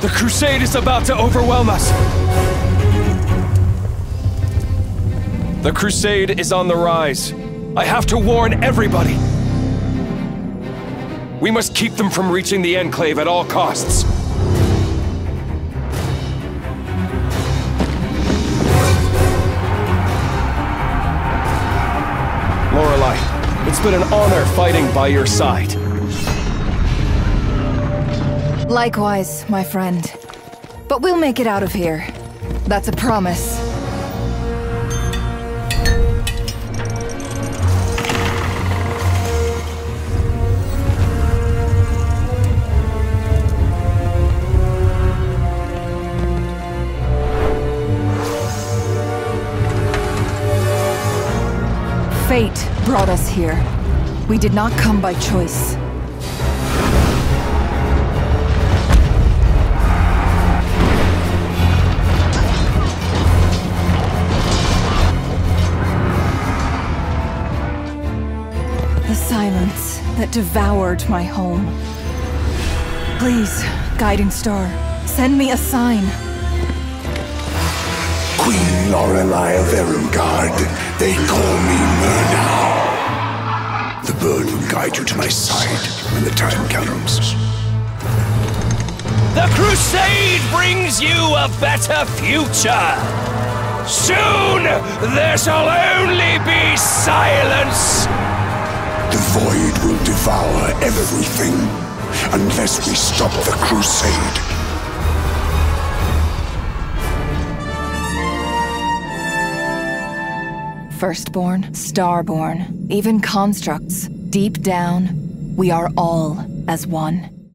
The Crusade is about to overwhelm us! The Crusade is on the rise. I have to warn everybody! We must keep them from reaching the Enclave at all costs. Lorelei, it's been an honor fighting by your side. Likewise, my friend. But we'll make it out of here. That's a promise. Fate brought us here. We did not come by choice. The silence that devoured my home. Please, Guiding Star, send me a sign. Queen Lorelei of Aringard, they call me Myrna. The bird will guide you to my side when the time comes. The Crusade brings you a better future. Soon, there shall only be silence. The Void will devour everything, unless we stop the Crusade. Firstborn, starborn, even constructs, deep down, we are all as one.